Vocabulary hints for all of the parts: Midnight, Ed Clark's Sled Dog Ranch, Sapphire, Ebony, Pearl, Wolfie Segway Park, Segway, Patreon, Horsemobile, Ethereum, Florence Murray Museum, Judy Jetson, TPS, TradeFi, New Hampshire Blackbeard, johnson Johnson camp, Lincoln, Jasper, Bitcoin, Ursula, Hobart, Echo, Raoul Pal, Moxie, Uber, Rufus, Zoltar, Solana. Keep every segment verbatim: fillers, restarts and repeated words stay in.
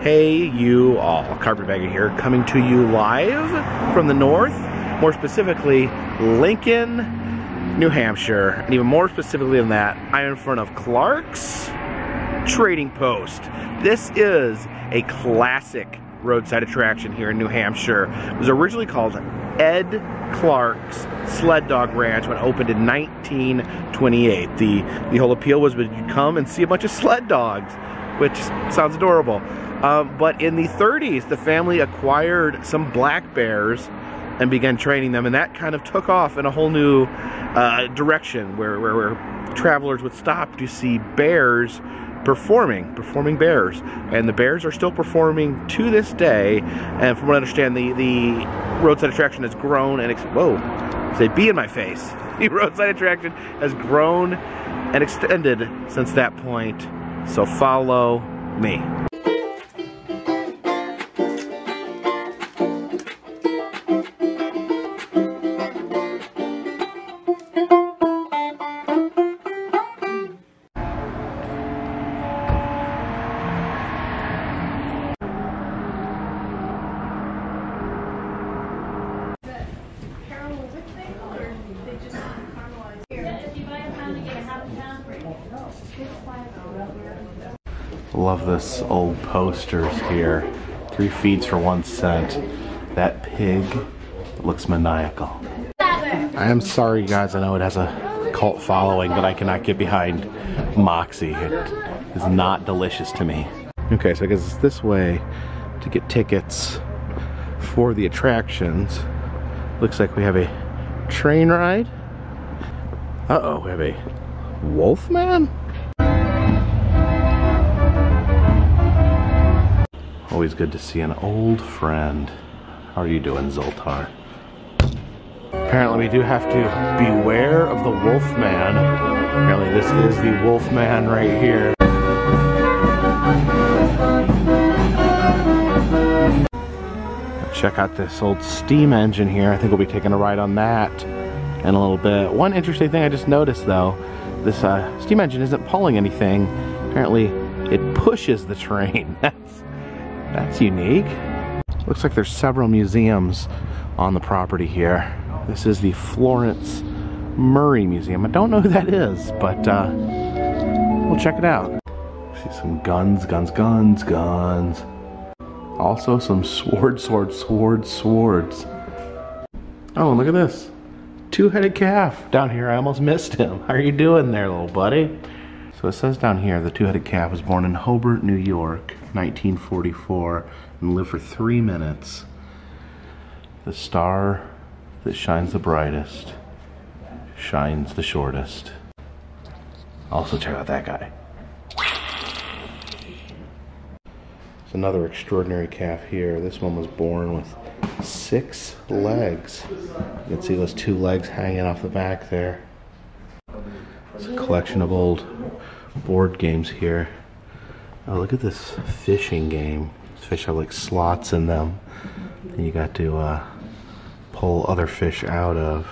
Hey you all, Carpetbagger here, coming to you live from the north, more specifically Lincoln, New Hampshire, and even more specifically than that, I'm in front of Clark's Trading Post. This is a classic roadside attraction here in New Hampshire. It was originally called Ed Clark's Sled Dog Ranch when it opened in nineteen twenty-eight. The, the whole appeal was that you'd come and see a bunch of sled dogs, which sounds adorable. Um, but in the thirties, the family acquired some black bears and began training them, and that kind of took off in a whole new uh, direction where, where, where travelers would stop to see bears performing, performing bears. And the bears are still performing to this day, and from what I understand, the, the roadside attraction has grown and, ex whoa, there's a bee in my face. The roadside attraction has grown and extended since that point, so follow me. Love this old posters here. Three feeds for one cent. That pig looks maniacal. I am sorry guys, I know it has a cult following, but I cannot get behind Moxie. It is not delicious to me. Okay, so I guess it's this way to get tickets for the attractions. Looks like we have a train ride. Uh-oh, we have a wolf man? Always good to see an old friend. How are you doing, Zoltar? Apparently we do have to beware of the Wolfman. Apparently this is the Wolfman right here. Check out this old steam engine here. I think we'll be taking a ride on that in a little bit. One interesting thing I just noticed though, this uh, steam engine isn't pulling anything. Apparently it pushes the train. That's That's unique. Looks like there's several museums on the property here. This is the Florence Murray Museum. I don't know who that is, but uh, we'll check it out. See some guns, guns, guns, guns. Also some swords, swords, swords, swords. Oh, and look at this. Two-headed calf down here. I almost missed him. How are you doing there, little buddy? So it says down here, the two-headed calf was born in Hobart, New York, nineteen forty-four, and lived for three minutes. The star that shines the brightest shines the shortest. Also check out that guy. It's another extraordinary calf here. This one was born with six legs. You can see those two legs hanging off the back there. It's a collection of old board games here. Oh, look at this fishing game. These fish have like slots in them, and you got to uh, pull other fish out of.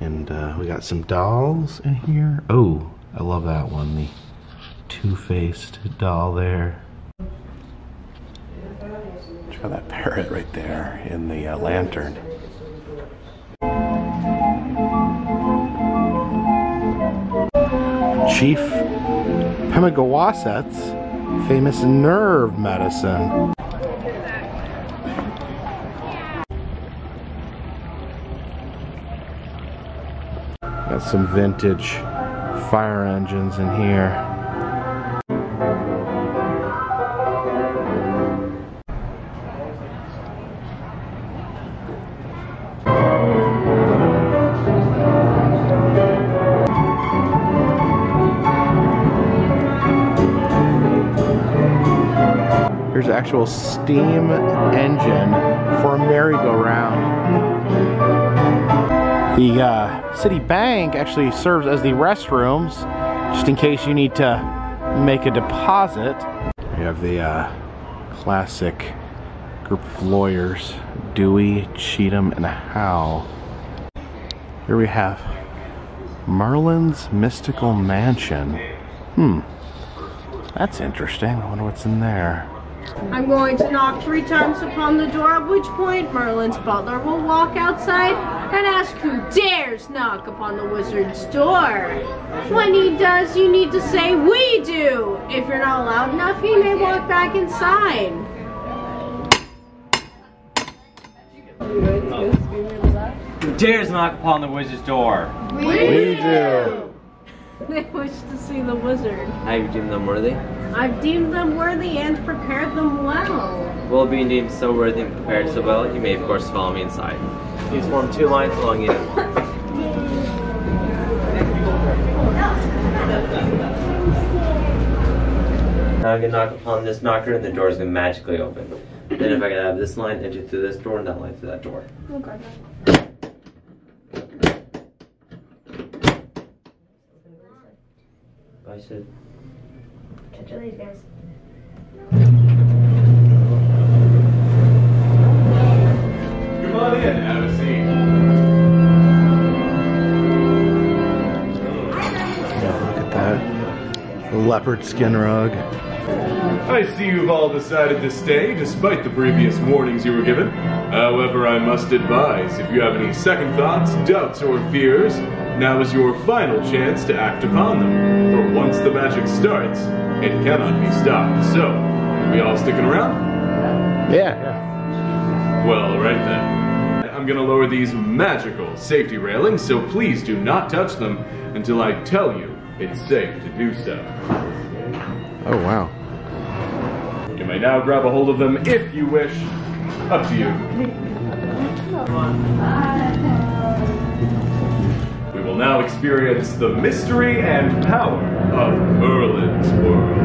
And uh, we got some dolls in here. Oh, I love that one. The two-faced doll there. Check out that parrot right there in the uh, lantern. Chief Pemigewasset's famous nerve medicine. Got some vintage fire engines in here. Here's an actual steam engine for a merry-go-round. The uh, city bank actually serves as the restrooms, just in case you need to make a deposit. You have the uh, classic group of lawyers, Dewey, Cheatham, and Howell. Here we have Merlin's Mystical Mansion. Hmm, that's interesting. I wonder what's in there. I'm going to knock three times upon the door, at which point Merlin's butler will walk outside and ask who dares knock upon the wizard's door. When he does, you need to say, "We do!" If you're not loud enough, he may walk back inside. Who dares knock upon the wizard's door? We, we do! They wish to see the wizard. I've deemed them worthy. I've deemed them worthy and prepared them well. Well, being deemed so worthy and prepared so well, you may of course follow me inside. Please form two lines along you. Now I can knock upon this knocker and the door is going to magically open. Then if I can have this line, enter through this door and that line through that door. Okay. I said, touch all these guys. Come on in, have a seat. Yeah, look at that. Leopard skin rug. I see you've all decided to stay, despite the previous warnings you were given. However, I must advise, if you have any second thoughts, doubts, or fears, now is your final chance to act upon them. For once the magic starts, it cannot be stopped. So, are we all sticking around? Yeah. Well, right then. I'm gonna lower these magical safety railings, so please do not touch them until I tell you it's safe to do so. Oh, wow. You may now grab a hold of them if you wish. Up to you. Will now experience the mystery and power of Merlin's world.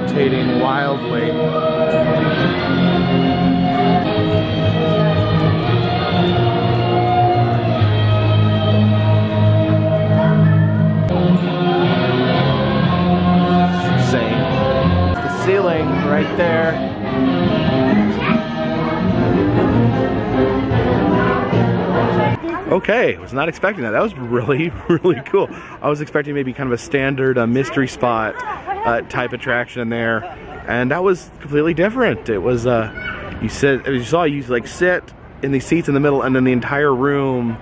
Rotating wildly. It's insane. The ceiling right there. Okay, was not expecting that. That was really, really cool. I was expecting maybe kind of a standard uh, mystery spot uh, type attraction in there, and that was completely different. It was, uh, you sit, you saw you like sit in these seats in the middle, and then the entire room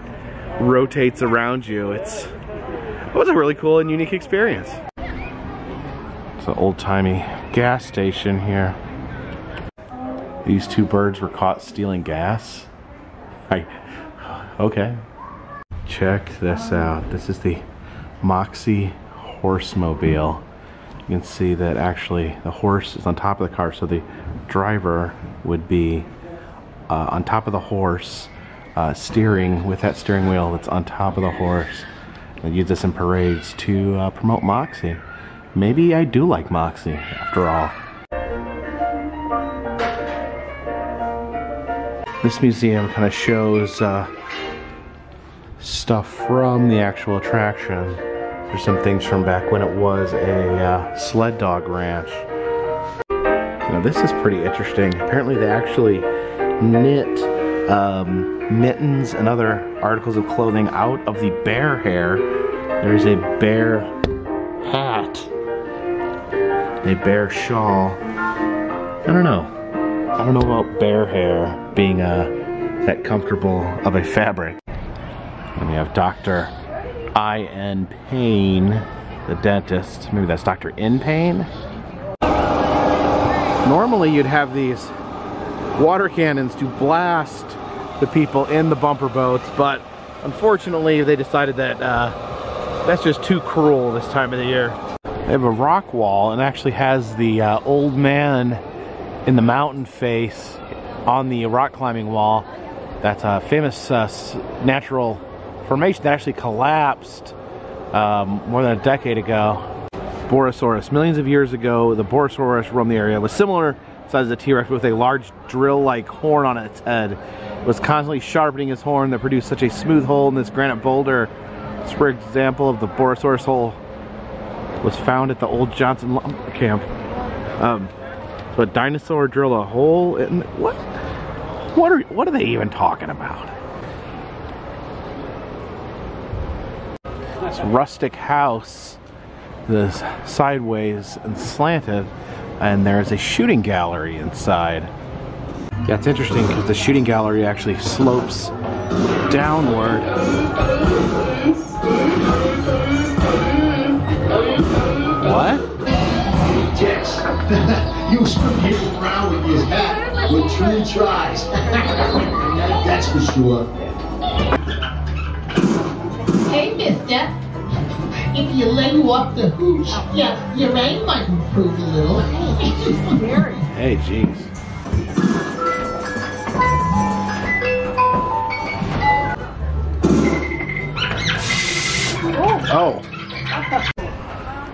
rotates around you. It's, it was a really cool and unique experience. It's an old-timey gas station here. These two birds were caught stealing gas. I, okay. Check this out. This is the Moxie Horsemobile. You can see that actually the horse is on top of the car, so the driver would be uh, on top of the horse, uh, steering with that steering wheel that's on top of the horse. They use this in parades to uh, promote Moxie. Maybe I do like Moxie after all. This museum kind of shows uh, stuff from the actual attraction. There's some things from back when it was a uh, sled dog ranch. Now this is pretty interesting. Apparently they actually knit um, mittens and other articles of clothing out of the bear hair. There's a bear hat, a bear shawl. I don't know. I don't know about bear hair being uh, that comfortable of a fabric. And we have Doctor I N Payne, the dentist. Maybe that's Doctor N Payne? Normally you'd have these water cannons to blast the people in the bumper boats, but unfortunately they decided that uh, that's just too cruel this time of the year. They have a rock wall and actually has the uh, old man in the mountain face on the rock climbing wall. That's a famous uh, natural formation that actually collapsed um, more than a decade ago. Borosaurus. Millions of years ago, the Borosaurus roamed the area. It was similar size as a T-Rex with a large drill-like horn on its head. It was constantly sharpening its horn that produced such a smooth hole in this granite boulder. This rare example of the Borosaurus hole was found at the old Johnson camp. Um, So a dinosaur drilled a hole in, what? What are, what are they even talking about? this rustic house that's sideways and slanted, and there's a shooting gallery inside. Yeah, it's interesting because the shooting gallery actually slopes downward. What? Yes. You screwed him around with his hat with three tries. that, that's for sure. Hey, mister. If you let him off the hooch, yeah, your aim might improve a little. Hey, jeez. Oh.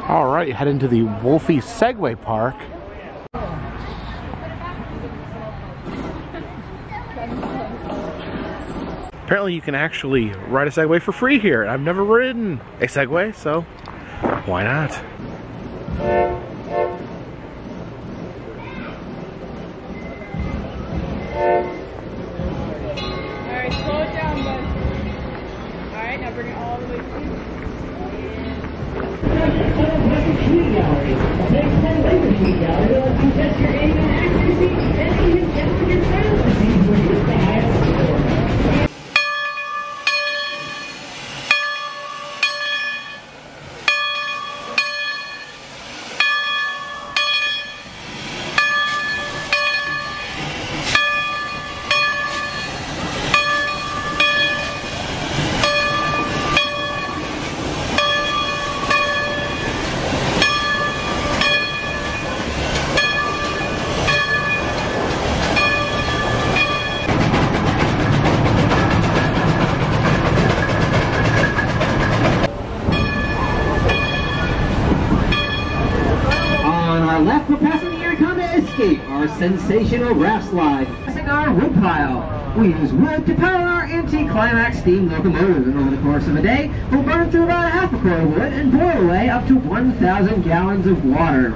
All right, head into the Wolfie Segway Park. Apparently you can actually ride a Segway for free here. I've never ridden a Segway, so why not? All right, slow it down, bud. All right, now bring it all the way through. Sensational raft slide, classic our wood pile. We use wood to power our anti-climax steam locomotive, and over the course of a day, we'll burn through about a half a core of wood and boil away up to one thousand gallons of water.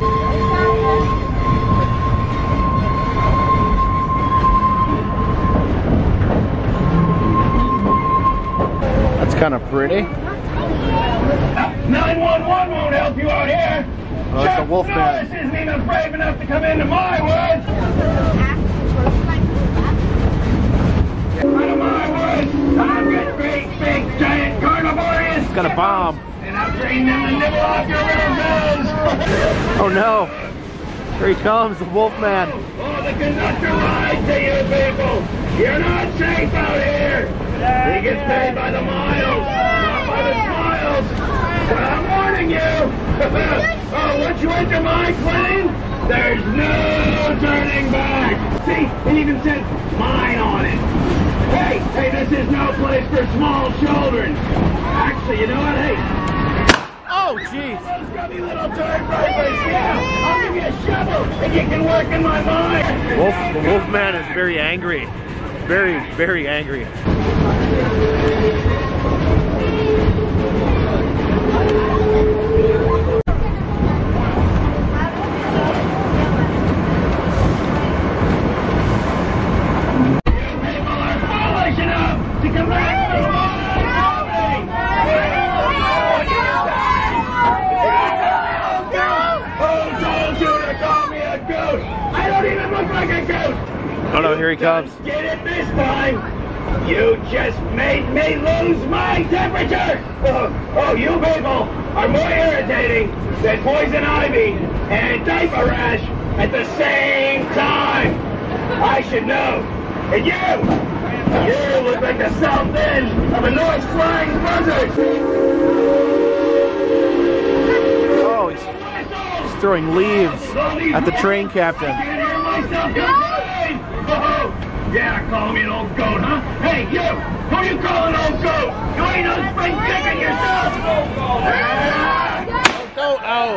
That's kind of pretty. nine one one won't help you out here. Oh, it's a wolf man. No, this isn't even brave enough to come into my woods. Out of my woods, I've got great big giant carnivores. It's got a bomb. And I'll train them to nibble off your little nose. Oh no! Here he comes, the wolf man. Oh, oh, they cannot lie to you people. You're not safe out here. We get paid by the miles, not by the smiles. But I'm warning you. Oh, once you enter my plane, there's no turning back. See, it even says mine on it. Hey, hey, this is no place for small children. Actually, you know what? Hey. Oh, jeez. Those grubby little turd burgers. Yeah, I'll give you a shovel if you can work in my mind. Wolf, the wolf man is very angry. Very, very angry. Oh no, here he comes. Get it this time. You just made me lose my temperature. Oh, oh, you people are more irritating than poison ivy and diaper rash at the same time. I should know. And you, you look like the south end of a North Flying Buzzard. Oh, he's, he's throwing leaves at the train captain. I can't hear myself go. Yeah, call me an old goat, huh? Hey, you! Who you calling old goat? You ain't no spring chicken yourself! Old goat, oh!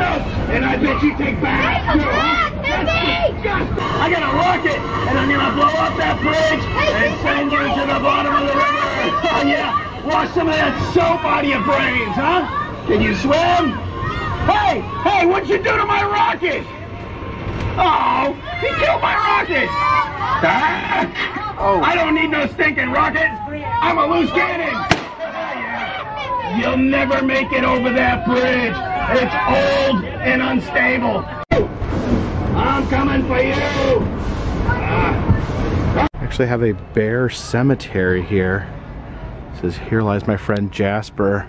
So, and I bet you take back too, huh? That's disgusting! I got a rocket, and I'm gonna blow up that bridge and send you to the bottom of the river! Oh yeah, wash some of that soap out of your brains, huh? Can you swim? Hey! Hey, what'd you do to my rocket? Oh, he killed my rocket! Ah, oh. I don't need no stinking rocket. I'm a loose cannon. Oh, yeah. You'll never make it over that bridge. It's old and unstable. I'm coming for you. Ah. Actually have a bear cemetery here. It says, here lies my friend Jasper,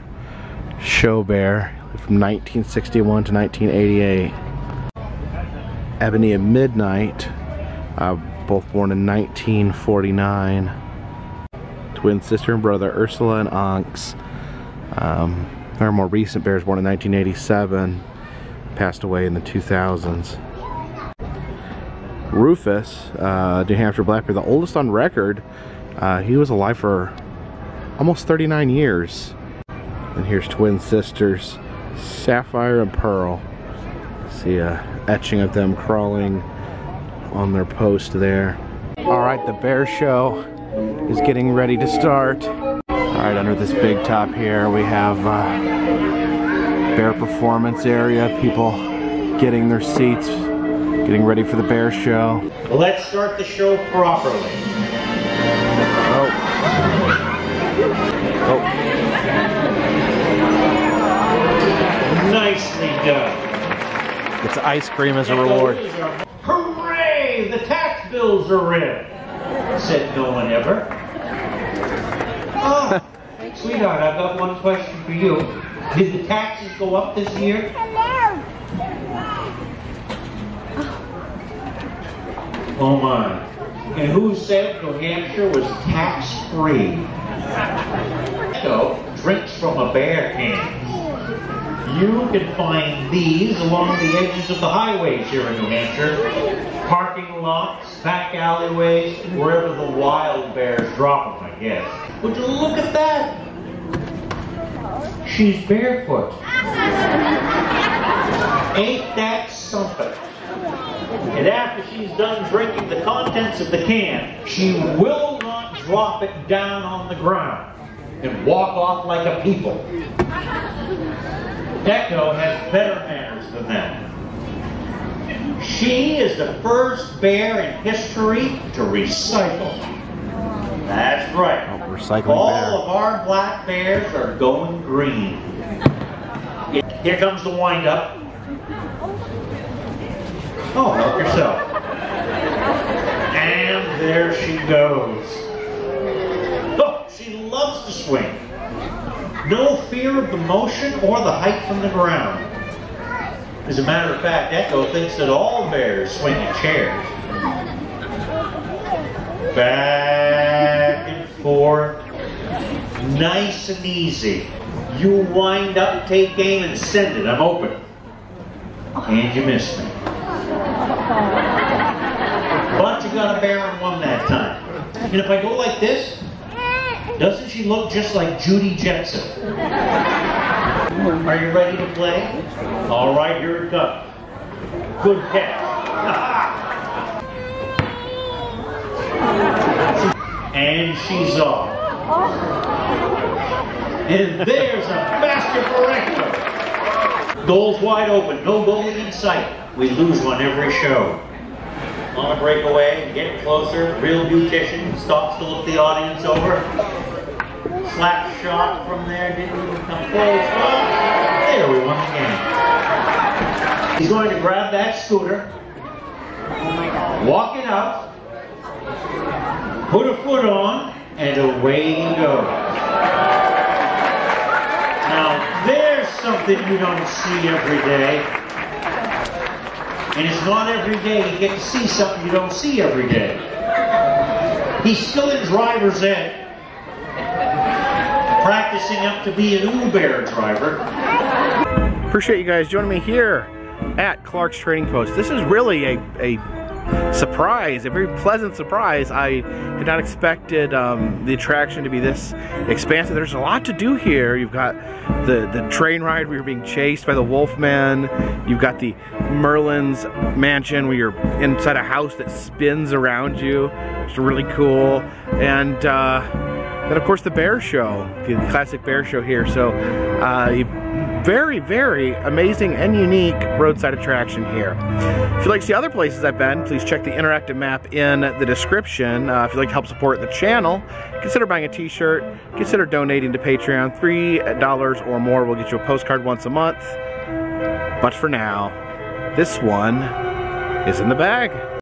show bear, from nineteen sixty-one to nineteen eighty-eight. Ebony and Midnight, uh, both born in nineteen forty-nine. Twin sister and brother, Ursula and Anx. Um, her more recent bears, born in nineteen eighty-seven, passed away in the two thousands. Rufus, uh, New Hampshire Blackbeard, the oldest on record. Uh, he was alive for almost thirty-nine years. And here's twin sisters, Sapphire and Pearl. See a etching of them crawling on their post there. Alright, the bear show is getting ready to start. Alright, under this big top here we have uh, bear performance area, people getting their seats, getting ready for the bear show. Well, let's start the show properly. Oh. Oh. Nicely done. It's ice cream as a reward. Hooray! The tax bills are in, said no one ever. Oh, sweetheart, I've got one question for you. Did the taxes go up this year? Hello. Oh my. And who said New Hampshire was tax-free? So, drinks from a bear can. You can find these along the edges of the highways here in New Hampshire. Parking lots, back alleyways, wherever the wild bears drop them, I guess. Would you look at that? She's barefoot. Ain't that something? And after she's done drinking the contents of the can, she will not drop it down on the ground and walk off like a people. Echo has better manners than that. She is the first bear in history to recycle. That's right. Oh, recycling bear. All of our black bears are going green. Here comes the wind up. Oh, help yourself. And there she goes. Oh, she loves to swing. No fear of the motion or the height from the ground. As a matter of fact, Echo thinks that all bears swing in chairs. Back and forth. Nice and easy. You wind up, take aim, and send it. I'm open. And you miss me. But you got a bear and one that time. And if I go like this, doesn't she look just like Judy Jetson? Are you ready to play? All right, here it comes. Good catch. And she's off. And there's a basket for Echo. Goals wide open, no goalie in sight. We lose one every show. On a breakaway, getting closer, real beautician, stops to look the audience over. Slap shot from there, didn't even come close. Oh, there we won the game. He's going to grab that scooter, walk it out, put a foot on, and away he goes. Now, there's something you don't see every day. And it's not every day you get to see something you don't see every day. He's still in driver's ed, practicing up to be an Uber driver. Appreciate you guys joining me here at Clark's Trading Post. This is really a, a surprise, a very pleasant surprise. I did not expect it, um, the attraction to be this expansive. There's a lot to do here. You've got the, the train ride where you're being chased by the Wolfman. You've got the Merlin's Mansion where you're inside a house that spins around you. It's really cool. And uh, And of course the bear show, the classic bear show here. So uh, a very, very amazing and unique roadside attraction here. If you like to see other places I've been, please check the interactive map in the description. Uh, if you'd like to help support the channel, consider buying a t-shirt, consider donating to Patreon. three dollars or more will get you a postcard once a month. But for now, this one is in the bag.